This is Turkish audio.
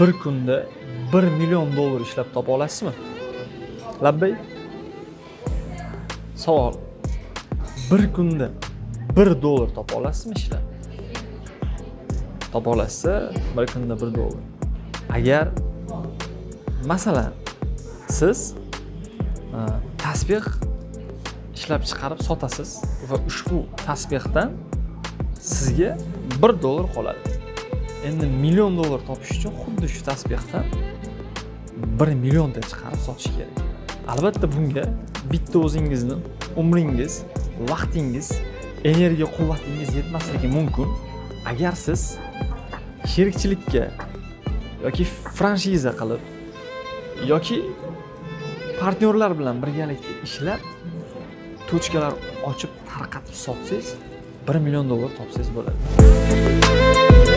bir kunda 1 milyon dolar ishlab topa olasizmi? Labbay. Savol. Bir kunda 1 dolar topa olasizmi ishlab? Topa olasiz, bir kunda 1 dolar. Agar masalan siz tasbih ishlab chiqarib sotasiz va ushbu tasbihdan sizga 1 dolar qoladi. Endi milyon dolar topish uchun xuddi shu tasbihdan 1 milyon ta chiqarib sotish kerak. Albatta bunga bitta o'zingizni umringiz, vaqtingiz, energiya quvvatingiz yetmasligi mumkin. Agar siz sherikchilikka yoki franshiza qilib yoki partnyorlar bilan birgalikda ishlab to'chkalar ochib tarqatib sotsangiz 1 milyon dolar topsangiz bo'ladi.